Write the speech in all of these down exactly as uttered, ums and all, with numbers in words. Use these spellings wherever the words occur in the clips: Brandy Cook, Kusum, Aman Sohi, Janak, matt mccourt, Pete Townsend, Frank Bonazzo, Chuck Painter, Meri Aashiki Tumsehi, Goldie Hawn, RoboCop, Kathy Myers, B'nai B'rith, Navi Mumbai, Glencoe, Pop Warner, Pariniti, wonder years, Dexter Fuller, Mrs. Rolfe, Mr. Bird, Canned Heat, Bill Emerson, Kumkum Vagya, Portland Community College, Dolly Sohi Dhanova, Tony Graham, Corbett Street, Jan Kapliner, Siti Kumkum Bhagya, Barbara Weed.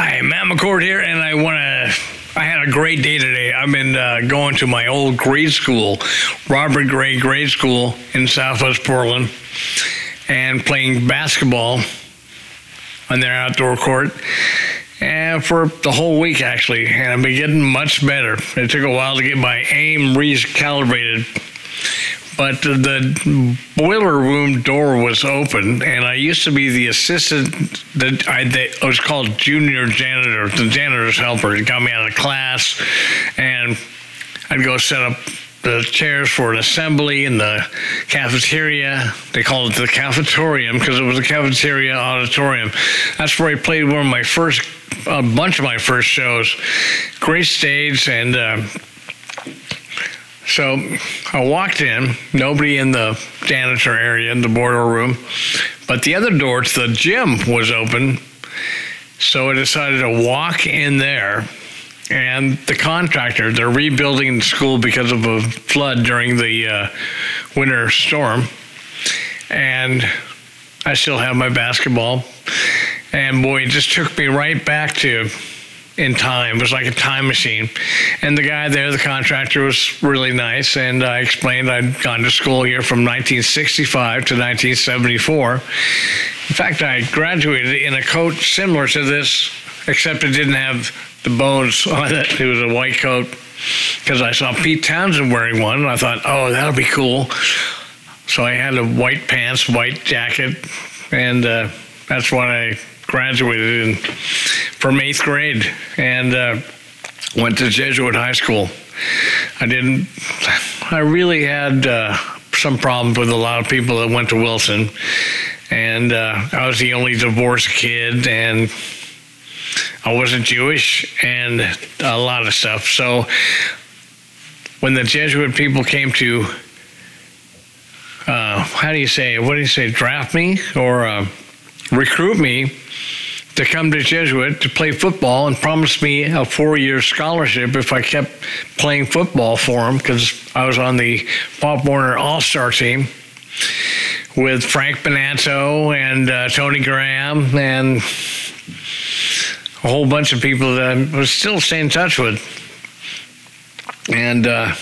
Hi, Matt McCourt here, and I want to, I had a great day today. I've been uh, going to my old grade school, Robert Gray Grade School in Southwest Portland, and playing basketball on their outdoor court. And for the whole week, actually, and I've been getting much better. It took a while to get my aim recalibrated, but the boiler room door was open, and I used to be the assistant, that I, they, I was called junior janitor, the janitor's helper. It got me out of class, and I'd go set up the chairs for an assembly in the cafeteria. They called it the cafetorium because it was a cafeteria auditorium. That's where I played one of my first, a bunch of my first shows. Great stage. And uh, so I walked in, nobody in the janitor area, in the boiler room, but the other door to the gym was open. So I decided to walk in there. And the contractor, they're rebuilding the school because of a flood during the uh, winter storm. And I still have my basketball. And boy, it just took me right back to in time. It was like a time machine. And the guy there, the contractor, was really nice. And I explained I'd gone to school here from nineteen sixty-five to nineteen seventy-four. In fact, I graduated in a coat similar to this, except it didn't have the bones on it. It was a white coat because I saw Pete Townsend wearing one, and I thought, oh, that'll be cool. So I had a white pants, white jacket, and uh, that's when I graduated in, from eighth grade and uh, went to Jesuit High School. I didn't, I really had uh, some problems with a lot of people that went to Wilson, and uh, I was the only divorced kid, and I wasn't Jewish and a lot of stuff. So when the Jesuit people came to, uh, how do you say, what do you say, draft me or uh, recruit me to come to Jesuit to play football and promised me a four-year scholarship if I kept playing football for them, because I was on the Pop Warner All-Star team with Frank Bonazzo and uh, Tony Graham and a whole bunch of people that I was still staying in touch with. And, uh,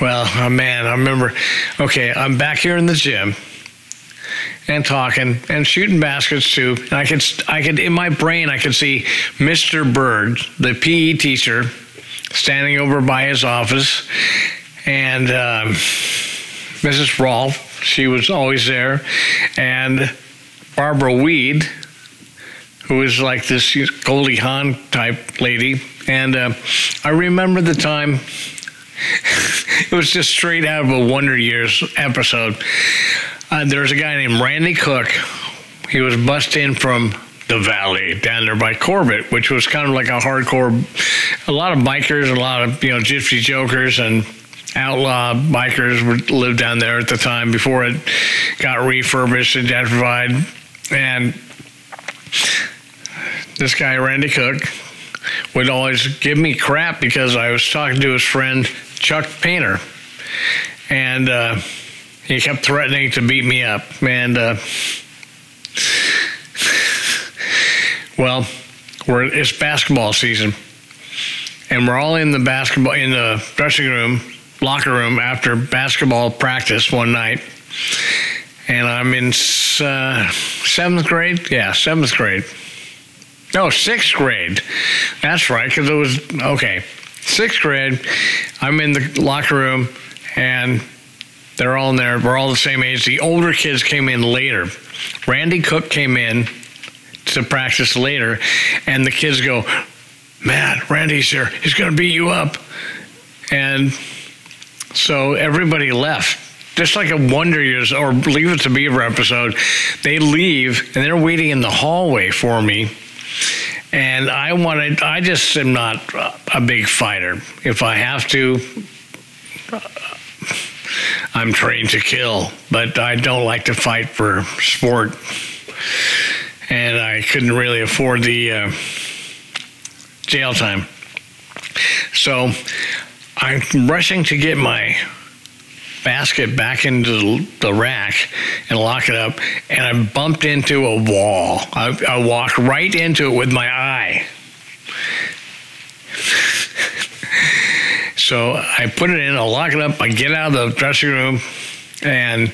well, oh man, I remember, okay, I'm back here in the gym and talking and shooting baskets too. And I could, I could, in my brain, I could see Mister Bird, the P E teacher, standing over by his office, and um, Missus Rolfe, she was always there, and Barbara Weed, who was like this Goldie Hawn type lady. And uh, I remember the time, it was just straight out of a Wonder Years episode. Uh, there was a guy named Randy Cook. He was bussed in from the valley down there by Corbett, which was kind of like a hardcore, a lot of bikers, a lot of, you know, gypsy jokers and outlaw bikers lived down there at the time before it got refurbished and gentrified. And this guy, Randy Cook, would always give me crap because I was talking to his friend, Chuck Painter. And uh, he kept threatening to beat me up. And, uh, well, we're, it's basketball season. And we're all in the basketball, in the dressing room, locker room, after basketball practice one night. And I'm in uh, seventh grade? Yeah, seventh grade. No, sixth grade. That's right, because it was, okay. Sixth grade, I'm in the locker room, and they're all in there. We're all the same age. The older kids came in later. Randy Cook came in to practice later, and the kids go, "Man, Randy's here. He's going to beat you up." And so everybody left. Just like a Wonder Years or Leave It to Beaver episode, they leave, and they're waiting in the hallway for me. And I wanted, I just am not a big fighter. If I have to, I'm trained to kill, but I don't like to fight for sport. And I couldn't really afford the uh, jail time. So I'm rushing to get my basket back into the rack and lock it up, and I bumped into a wall. I, I walked right into it with my eye. So I put it in, I lock it up, I get out of the dressing room, and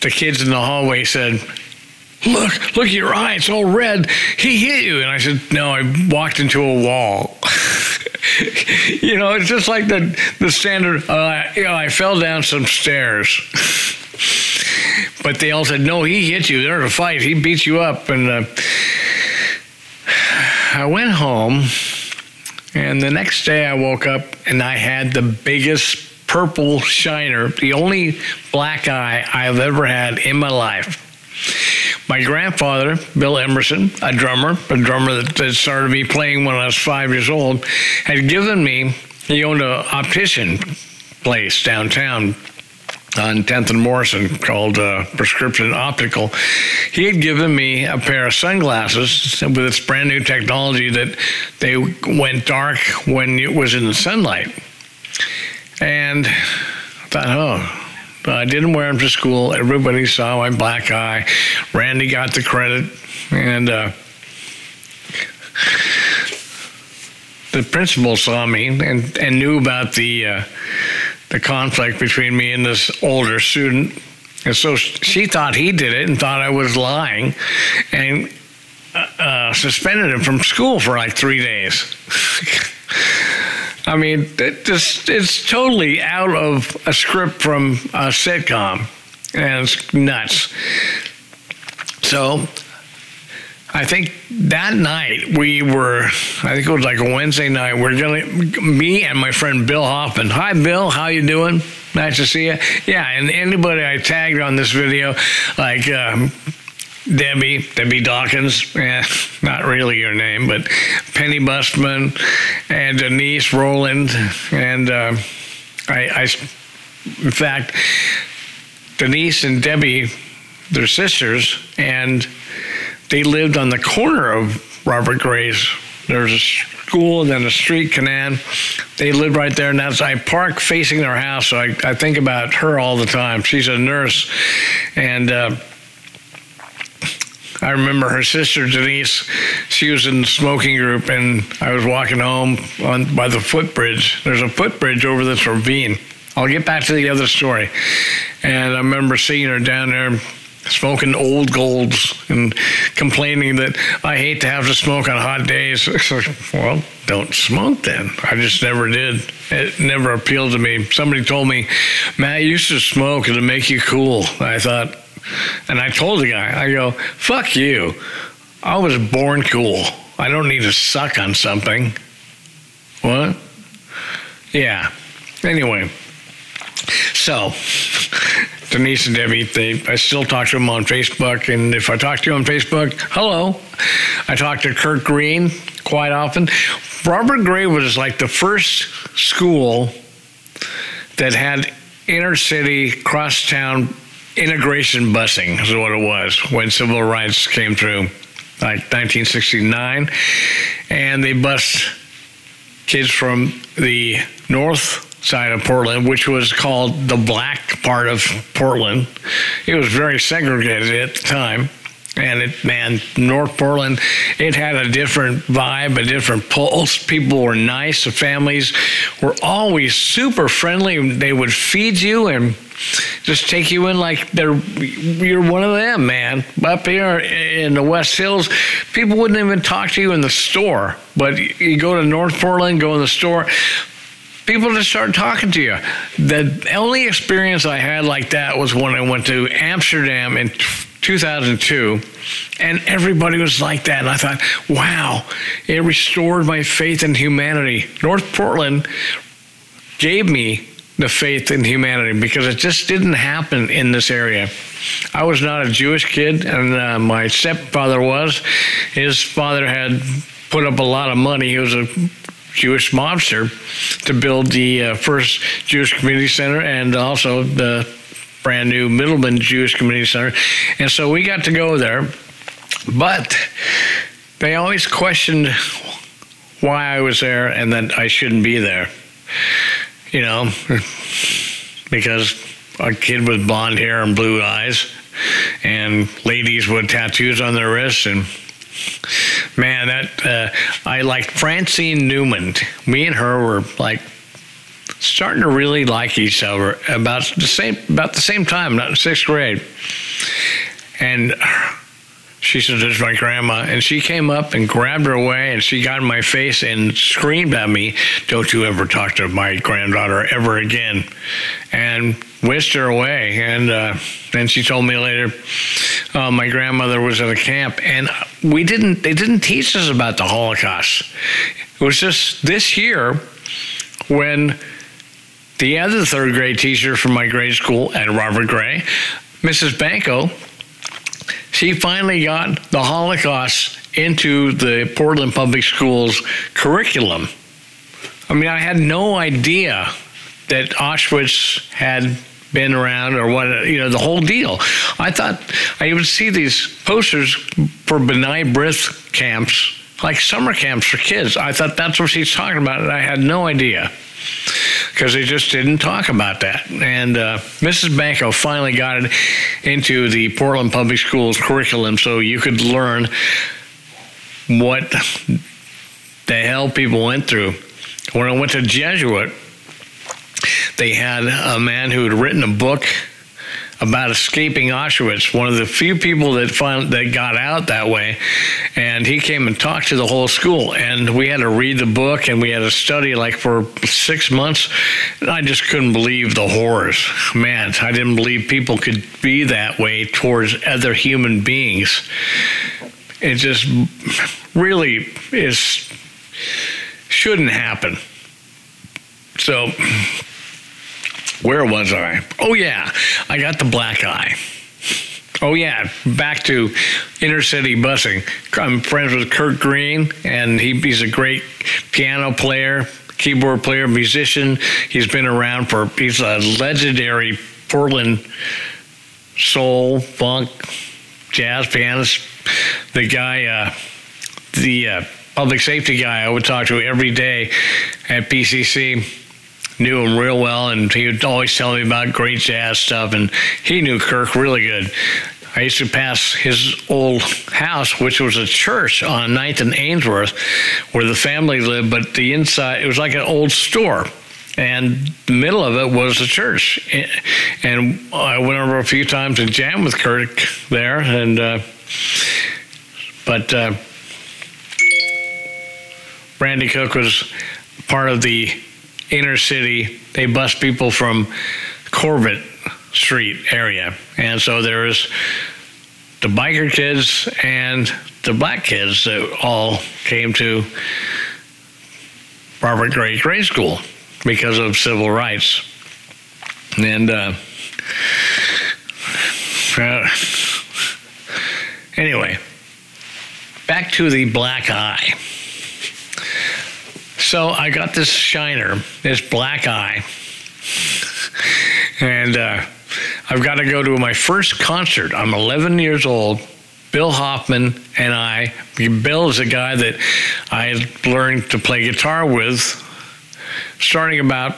the kids in the hallway said, look, look at your eye, it's all red. He hit you. And I said, no, I walked into a wall. You know, it's just like the, the standard, uh, you know, I fell down some stairs. But they all said, no, he hit you. There's a fight. He beat you up. And uh, I went home, and the next day I woke up, and I had the biggest purple shiner, the only black eye I've ever had in my life. My grandfather, Bill Emerson, a drummer, a drummer that, that started me playing when I was five years old, had given me, he owned an optician place downtown on tenth and Morrison called uh, Prescription Optical. He had given me a pair of sunglasses with this brand new technology that they went dark when it was in the sunlight. And I thought, oh. I didn't wear them to school. Everybody saw my black eye. Randy got the credit. And uh, the principal saw me and, and knew about the, uh, the conflict between me and this older student. And so she thought he did it and thought I was lying and uh, suspended him from school for like three days. I mean, it just, it's totally out of a script from a sitcom, and it's nuts. So I think that night we were, I think it was like a Wednesday night, we're going to, me and my friend Bill Hoffman. Hi, Bill. How you doing? Nice to see you. Yeah, and anybody I tagged on this video, like um, Debbie, Debbie Dawkins, eh, not really your name, but Penny Bustman and Denise Rowland. And uh, I, I, in fact, Denise and Debbie, they're sisters, and they lived on the corner of Robert Gray's. There's a school and then a street, Canaan. They lived right there, and that's, I park facing their house, so I, I think about her all the time. She's a nurse, and uh, I remember her sister, Denise, she was in the smoking group, and I was walking home on, by the footbridge. There's a footbridge over this ravine. I'll get back to the other story. And I remember seeing her down there smoking Old Golds and complaining that I hate to have to smoke on hot days. Well, don't smoke then. I just never did. It never appealed to me. Somebody told me, Matt, you should smoke. It'll make you cool. I thought... And I told the guy, I go, fuck you. I was born cool. I don't need to suck on something. What? Yeah. Anyway. So, Denise and Debbie, they, I still talk to them on Facebook. And if I talk to you on Facebook, hello. I talk to Kirk Green quite often. Robert Gray was like the first school that had inner city, crosstown integration busing is what it was when civil rights came through, like nineteen sixty-nine. And they bused kids from the north side of Portland, which was called the black part of Portland. It was very segregated at the time. And it, man, North Portland, it had a different vibe, a different pulse. People were nice. The families were always super friendly. They would feed you and just take you in like they're you're one of them, man. Up here in the West Hills, people wouldn't even talk to you in the store. But you go to North Portland, go in the store, people just start talking to you. The only experience I had like that was when I went to Amsterdam in two thousand two, and everybody was like that. And I thought, wow, it restored my faith in humanity. North Portland gave me the faith in humanity because it just didn't happen in this area. I was not a Jewish kid, and uh, my stepfather was. His father had put up a lot of money. He was a Jewish mobster to build the uh, first Jewish community center and also the brand new Middleman Jewish Community Center. And so we got to go there, but they always questioned why I was there and that I shouldn't be there, you know, because a kid with blonde hair and blue eyes, and ladies with tattoos on their wrists. And man, that uh, I liked Francine Newman. Me and her were like starting to really like each other about the same about the same time, not in sixth grade. And she said, "This is my grandma," and she came up and grabbed her away, and she got in my face and screamed at me, "Don't you ever talk to my granddaughter ever again," and whisked her away. And uh, then she told me later, uh, my grandmother was in a camp, and we didn't they didn't teach us about the Holocaust. It was just this year when the other third grade teacher from my grade school at Robert Gray, Missus Banco, she finally got the Holocaust into the Portland Public Schools curriculum. I mean, I had no idea that Auschwitz had been around or what, you know, the whole deal. I thought I would see these posters for B'nai B'rith camps, like summer camps for kids. I thought that's what she's talking about, and I had no idea, because they just didn't talk about that. And uh, Missus Banco finally got it into the Portland Public Schools curriculum, so you could learn what the hell people went through. When I went to Jesuit, they had a man who had written a book about escaping Auschwitz, one of the few people that found, that got out that way, and he came and talked to the whole school, and we had to read the book, and we had to study like for six months, and I just couldn't believe the horrors. Man, I didn't believe people could be that way towards other human beings. It just really is, shouldn't happen. So, where was I? Oh, yeah, I got the black eye. Oh, yeah, back to inner city busing. I'm friends with Kirk Green, and he, he's a great piano player, keyboard player, musician. He's been around for, he's a legendary Portland soul, funk, jazz pianist. The guy, uh, the uh, public safety guy I would talk to every day at P C C, knew him real well, and he would always tell me about great jazz stuff, and he knew Kirk really good. I used to pass his old house, which was a church on ninth and Ainsworth, where the family lived, but the inside, it was like an old store, and the middle of it was the church. And I went over a few times and jammed with Kirk there, and uh, but uh, Brandy Cook was part of the inner city. They bus people from Corbett Street area. And so there was the biker kids and the black kids that all came to Robert Gray Grade School because of civil rights. And uh, uh, anyway, back to the black eye. So I got this shiner, this black eye, and uh, I've got to go to my first concert. I'm eleven years old. Bill Hoffman and I, Bill is a guy that I learned to play guitar with starting about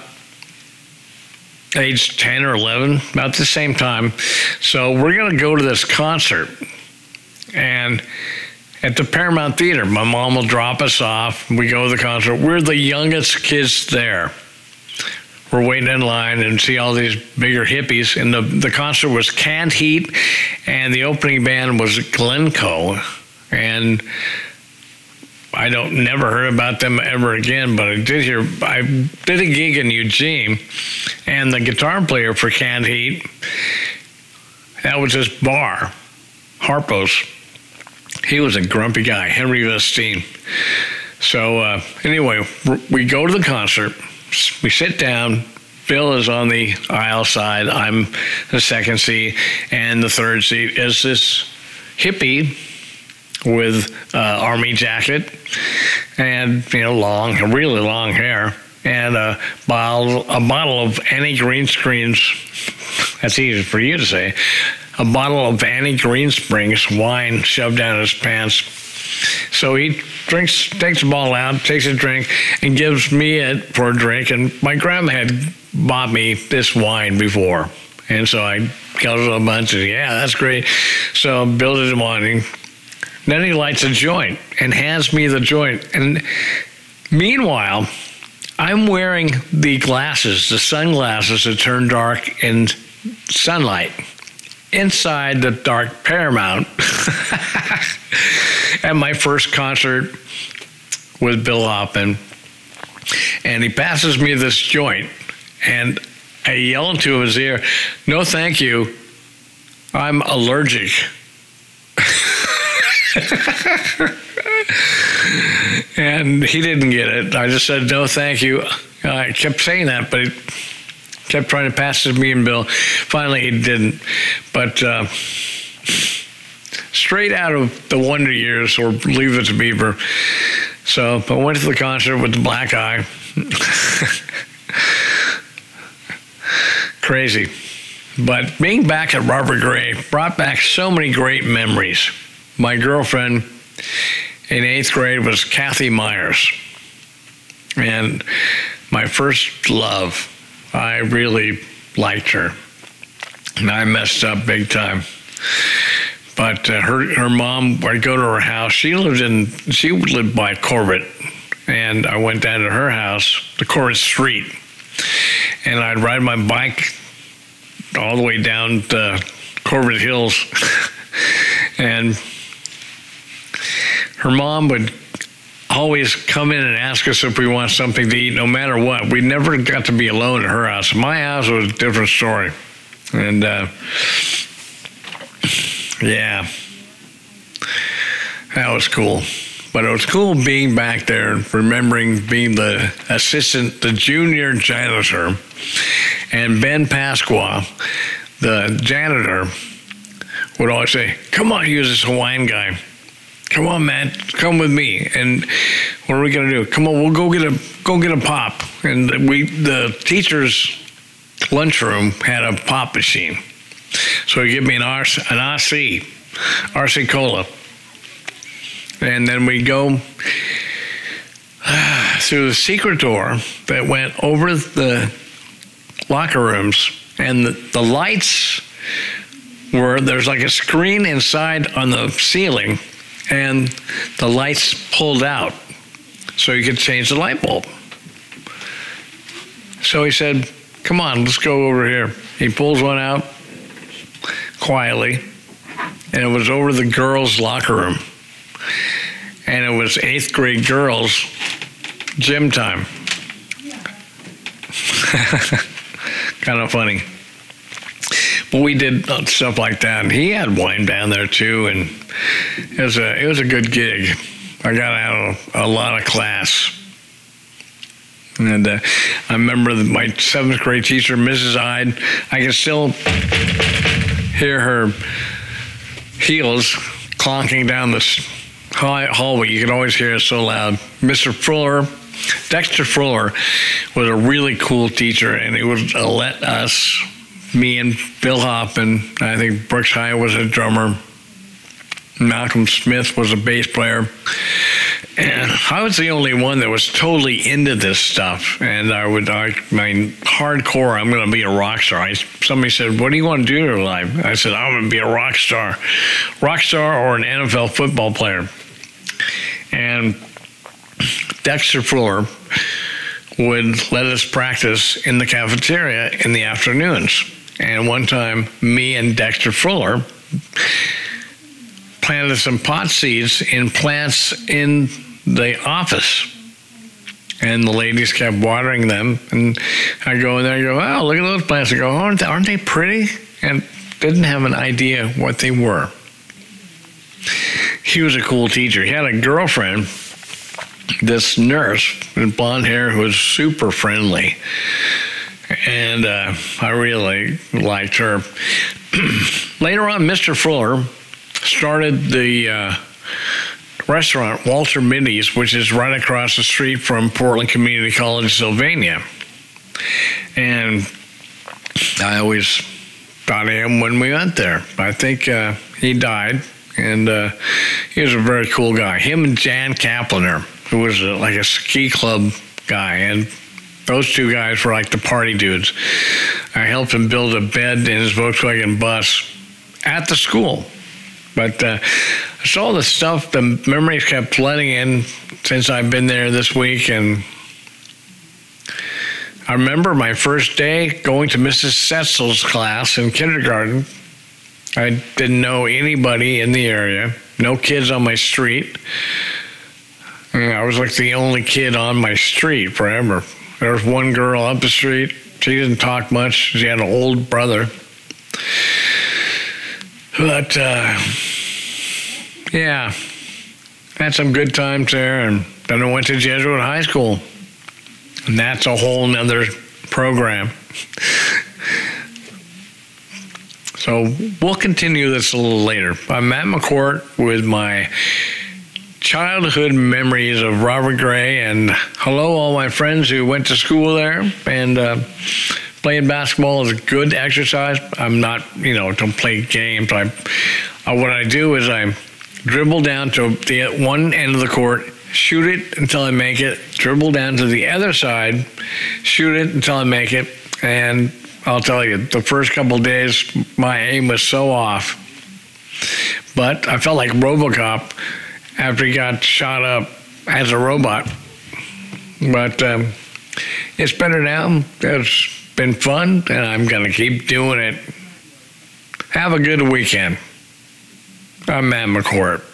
age ten or eleven, about the same time. So we're going to go to this concert, and at the Paramount Theater, my mom will drop us off. We go to the concert. We're the youngest kids there. We're waiting in line and see all these bigger hippies. And the, the concert was Canned Heat, and the opening band was Glencoe. And I don't never heard about them ever again, but I did hear, I did a gig in Eugene, and the guitar player for Canned Heat, that was his bar, Harpo's. He was a grumpy guy, Henry Vestine. So uh, anyway, we go to the concert. We sit down. Bill is on the aisle side. I'm the second seat. And the third seat is this hippie with uh, army jacket and, you know, long, really long hair, and a bottle, a bottle of Annie Greensprings. That's easy for you to say. A bottle of Annie Greensprings wine shoved down his pants. So he drinks, takes the bottle out, takes a drink, and gives me it for a drink. And my grandma had bought me this wine before. And so I counted a bunch and said, yeah, that's great. So Bill did the morning. Then he lights a joint and hands me the joint. And meanwhile, I'm wearing the glasses, the sunglasses that turn dark in sunlight, inside the dark Paramount at my first concert with Bill Hoffman. And he passes me this joint, and I yell into his ear, "No, thank you. I'm allergic." And he didn't get it. I just said, "No, thank you." I kept saying that, but he kept trying to pass it to me and Bill. Finally, he didn't. But uh, straight out of the Wonder Years or Leave It to Beaver. So I went to the concert with the black eye. Crazy. But being back at Robert Gray brought back so many great memories. My girlfriend in eighth grade was Kathy Myers. And my first love, I really liked her. And I messed up big time. But uh, her her mom, I'd go to her house. She lived in she lived by Corbett, and I went down to her house, the Corbett Street, and I'd ride my bike all the way down to Corbett Hills, and her mom would always come in and ask us if we want something to eat, no matter what. We never got to be alone at her house. My house was a different story, and. Uh, Yeah, that was cool. But it was cool being back there, remembering being the assistant, the junior janitor, and Ben Pasqua, the janitor, would always say, "Come on," he was this Hawaiian guy. "Come on, Matt, come with me." And what are we gonna do? "Come on, we'll go get a go get a pop." And we, the teacher's lunchroom had a pop machine. So he'd give me an R C, an R C, R C Cola. And then we'd go uh, through the secret door that went over the locker rooms. And the, the lights were, there's like a screen inside on the ceiling, and the lights pulled out. So you could change the light bulb. So he said, "Come on, let's go over here." He pulls one out. Quietly, and it was over the girls' locker room, and it was eighth grade girls' gym time. Yeah. Kind of funny, but we did stuff like that. And he had wine down there too, and it was a it was a good gig. I got out of a lot of class, and uh, I remember my seventh grade teacher, Missus Ide. I can still hear her heels clonking down this hallway. You could always hear it so loud. Mister Fuller, Dexter Fuller, was a really cool teacher, and he would let us, me and Bill Hoffman, I think Brooks High was a drummer, Malcolm Smith was a bass player, and I was the only one that was totally into this stuff. And I would, I mean, hardcore, I'm going to be a rock star. I, somebody said, "What do you want to do in your life?" I said, "I'm going to be a rock star. Rock star or an N F L football player." And Dexter Fuller would let us practice in the cafeteria in the afternoons. And one time, me and Dexter Fuller planted some pot seeds in plants in the office, and the ladies kept watering them, and I go in there and go, "Oh, look at those plants." I go, aren't they, aren't they pretty? And didn't have an idea what they were. He was a cool teacher. He had a girlfriend, this nurse with blonde hair, who was super friendly, and uh, I really liked her. Later on, Mister Fuller started the uh, restaurant Walter Mitty's, which is right across the street from Portland Community College, Sylvania. And I always thought of him when we went there. I think uh, he died, and uh, he was a very cool guy. Him and Jan Kapliner, who was a, like a ski club guy, and Those two guys were like the party dudes. I helped him build a bed in his Volkswagen bus at the school. But uh, I saw the stuff, the memories kept flooding in since I've been there this week. And I remember my first day going to Missus Setzel's class in kindergarten. I didn't know anybody in the area, no kids on my street. I was like the only kid on my street forever. There was one girl up the street. She didn't talk much. She had an old brother. But, uh, yeah, had some good times there. And then I went to Jesuit High School. And that's a whole nother program. So we'll continue this a little later. I'm Matt McCourt with my childhood memories of Robert Gray, and hello all my friends who went to school there, and uh, playing basketball is a good exercise. I'm not, you know, don't play games. I, uh, what I do is I dribble down to the one end of the court, shoot it until I make it, dribble down to the other side, shoot it until I make it, and I'll tell you, the first couple of days, my aim was so off. But I felt like RoboCop after he got shot up as a robot. But um, it's better now. It's been fun, and I'm going to keep doing it. Have a good weekend. I'm Matt McCourt.